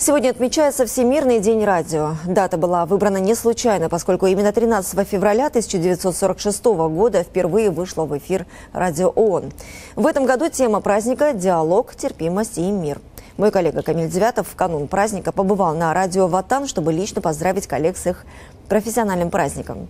Сегодня отмечается Всемирный день радио. Дата была выбрана не случайно, поскольку именно 13 февраля 1946 года впервые вышло в эфир Радио ООН. В этом году тема праздника – диалог, терпимость и мир. Мой коллега Камиль Девятов в канун праздника побывал на радио «Ватан», чтобы лично поздравить коллег с их профессиональным праздником.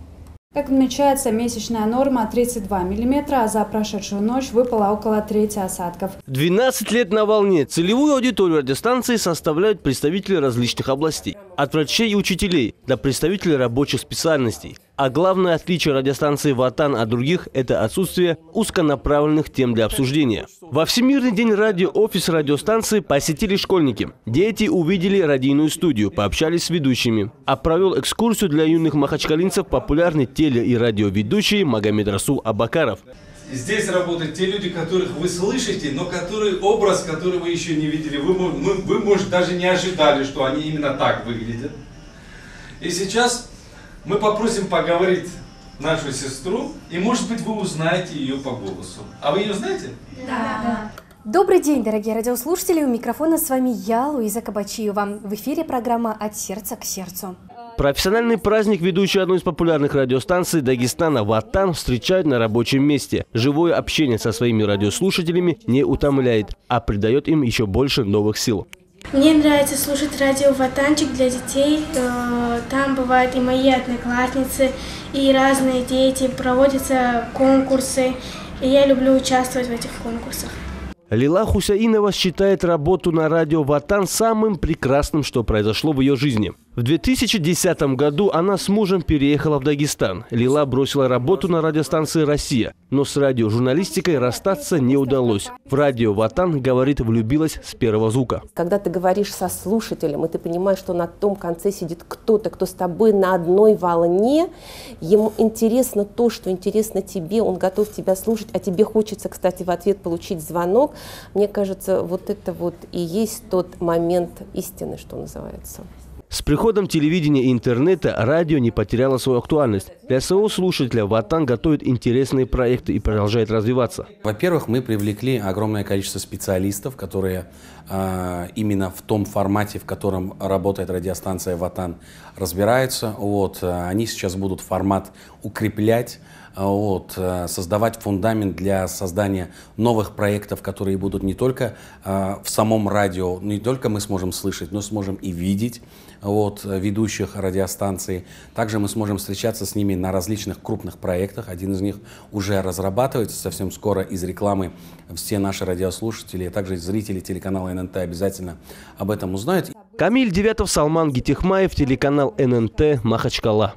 Как отмечается, месячная норма 32 мм, а за прошедшую ночь выпало около трети осадков. 12 лет на волне. Целевую аудиторию радиостанции составляют представители различных областей. От врачей и учителей до представителей рабочих специальностей. А главное отличие радиостанции «Ватан» от других – это отсутствие узконаправленных тем для обсуждения. Во Всемирный день радио офис радиостанции посетили школьники. Дети увидели радийную студию, пообщались с ведущими. А провел экскурсию для юных махачкалинцев популярный теле- и радиоведущий Магомед Расул Абакаров. Здесь работают те люди, которых вы слышите, но который образ, который вы еще не видели. Вы, может, даже не ожидали, что они именно так выглядят. И сейчас мы попросим поговорить нашу сестру, и, может быть, вы узнаете ее по голосу. А вы ее знаете? Да. Добрый день, дорогие радиослушатели. У микрофона с вами я, Луиза Кабачиева. В эфире программа «От сердца к сердцу». Профессиональный праздник ведущий одной из популярных радиостанций Дагестана «Ватан» встречает на рабочем месте. Живое общение со своими радиослушателями не утомляет, а придает им еще больше новых сил. Мне нравится слушать радио «Ватанчик» для детей. Там бывают и мои одноклассницы, и разные дети, проводятся конкурсы. И я люблю участвовать в этих конкурсах. Лила Хусаинова считает работу на радио «Ватан» самым прекрасным, что произошло в ее жизни. В 2010 году она с мужем переехала в Дагестан. Лила бросила работу на радиостанции «Россия», но с радиожурналистикой расстаться не удалось. В радио «Ватан», говорит, влюбилась с первого звука. Когда ты говоришь со слушателем, и ты понимаешь, что на том конце сидит кто-то, кто с тобой на одной волне, ему интересно то, что интересно тебе, он готов тебя слушать, а тебе хочется, кстати, в ответ получить звонок. Мне кажется, вот это вот и есть тот момент истины, что называется. С приходом телевидения и интернета радио не потеряло свою актуальность. Для своего слушателя «Ватан» готовит интересные проекты и продолжает развиваться. Во-первых, мы привлекли огромное количество специалистов, которые именно в том формате, в котором работает радиостанция «Ватан», разбираются. Вот, они сейчас будут формат укреплять, создавать фундамент для создания новых проектов, которые будут не только в самом радио, не только мы сможем слышать, но сможем и видеть ведущих радиостанций. Также мы сможем встречаться с ними на различных крупных проектах. Один из них уже разрабатывается. Совсем скоро из рекламы все наши радиослушатели, а также зрители телеканала ННТ обязательно об этом узнают. Камиль Девятов, Салман Гитихмаев, телеканал ННТ, Махачкала.